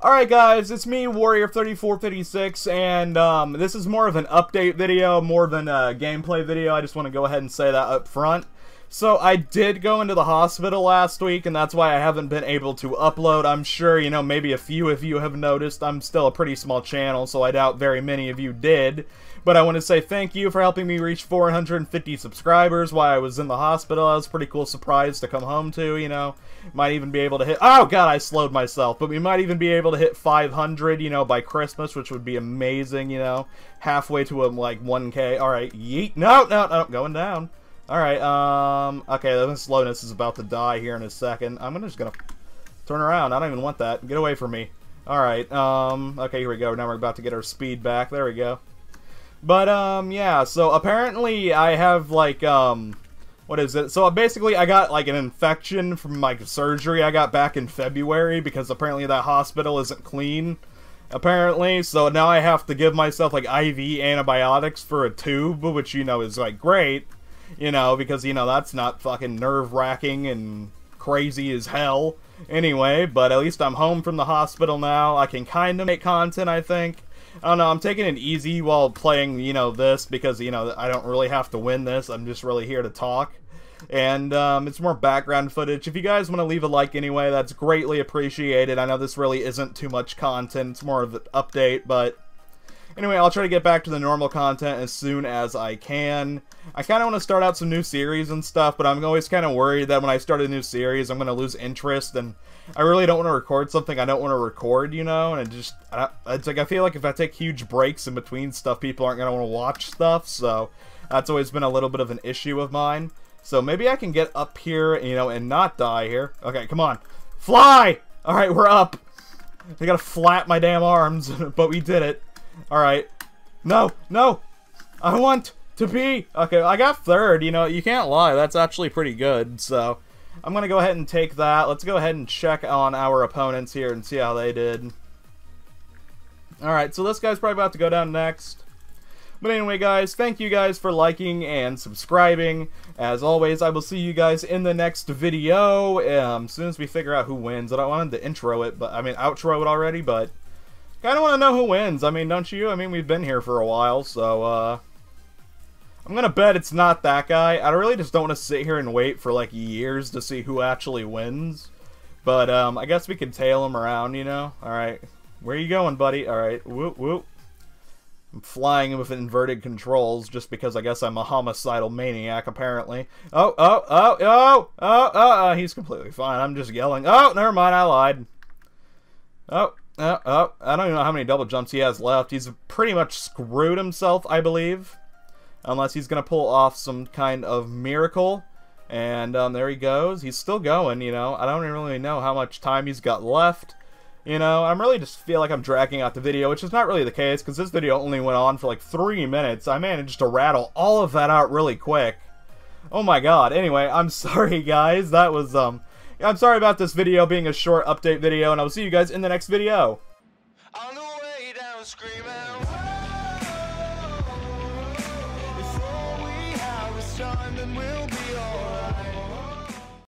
Alright guys, it's me, Warrior3456, and this is more of an update video, more than a gameplay video. I just want to go ahead and say that up front. So I did go into the hospital last week, and that's why I haven't been able to upload. I'm sure, you know, maybe a few of you have noticed. I'm still a pretty small channel, so I doubt very many of you did. But I want to say thank you for helping me reach 450 subscribers while I was in the hospital. That was a pretty cool surprise to come home to, you know. Might even be able to hit... Oh, God, I slowed myself. But we might even be able to hit 500, you know, by Christmas, which would be amazing, you know. Halfway to, like, 1K. All right, yeet. No, no, no, going down. All right, okay, the slowness is about to die here in a second. I'm just going to turn around. I don't even want that. Get away from me. All right, okay, here we go. Now we're about to get our speed back. There we go. But, yeah, so apparently I have, like, what is it? So basically I got, like, an infection from, like, surgery I got back in February because apparently that hospital isn't clean, apparently. So now I have to give myself, like, IV antibiotics for a tube, which, you know, is, like, great, you know, because, you know, that's not fucking nerve-wracking and crazy as hell. Anyway, but at least I'm home from the hospital now. I can kind of make content, I think. I don't know, I'm taking it easy while playing, you know, this, because, you know, I don't really have to win this. I'm just really here to talk. And, it's more background footage. If you guys want to leave a like anyway, that's greatly appreciated. I know this really isn't too much content. It's more of an update, but... Anyway, I'll try to get back to the normal content as soon as I can. I kind of want to start out some new series and stuff, but I'm always kind of worried that when I start a new series, I'm going to lose interest, and I really don't want to record something I don't want to record, you know? And it's like, I feel like if I take huge breaks in between stuff, people aren't going to want to watch stuff, so that's always been a little bit of an issue of mine. So maybe I can get up here, you know, and not die here. Okay, come on. Fly! Alright, we're up. I gotta flap my damn arms, but we did it. Alright. No! No! I want to be... Okay, I got third. You know, you can't lie. That's actually pretty good, so... I'm gonna go ahead and take that. Let's go ahead and check on our opponents here and see how they did. Alright, so this guy's probably about to go down next. But anyway, guys, thank you guys for liking and subscribing. As always, I will see you guys in the next video. As soon as we figure out who wins. I don't want to intro it, but... I mean, outro it already, but... Kind of want to know who wins. I mean, don't you? I mean, we've been here for a while, so, I'm gonna bet it's not that guy. I really just don't want to sit here and wait for, like, years to see who actually wins. But, I guess we can tail him around, you know? Alright. Where are you going, buddy? Alright. Whoop, whoop. I'm flying him with inverted controls just because I guess I'm a homicidal maniac, apparently. Oh, oh, oh, oh, oh, oh, he's completely fine. I'm just yelling. Oh, never mind. I lied. Oh. Oh, I don't even know how many double jumps he has left. He's pretty much screwed himself, I believe. Unless he's going to pull off some kind of miracle. And there he goes. He's still going, you know. I don't even really know how much time he's got left. You know, I really just feel like I'm dragging out the video, which is not really the case, because this video only went on for like 3 minutes. I managed to rattle all of that out really quick. Oh my god. Anyway, I'm sorry, guys. That was... I'm sorry about this video being a short update video, and I will see you guys in the next video.